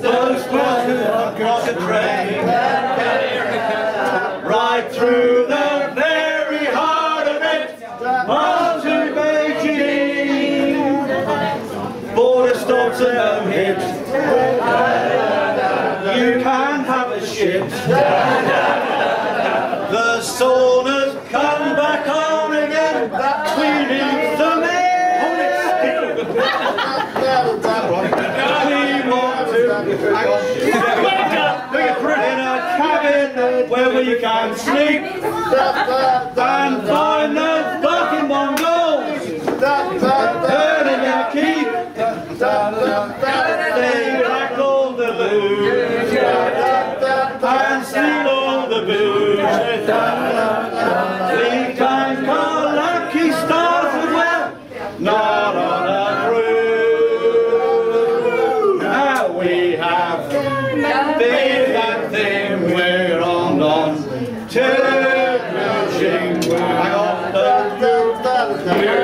Those boys who have crossed the train, right through the very heart of it, on to Beijing. Border stops and no hits. You can have a shit. The saunas come back on again. That we need. In a cabin where you can sleep and find the fucking Mongols burning your keep. They pack all the loot and steal all the booze. We can call lucky stars as well, not on a brew. Now we have been We're on.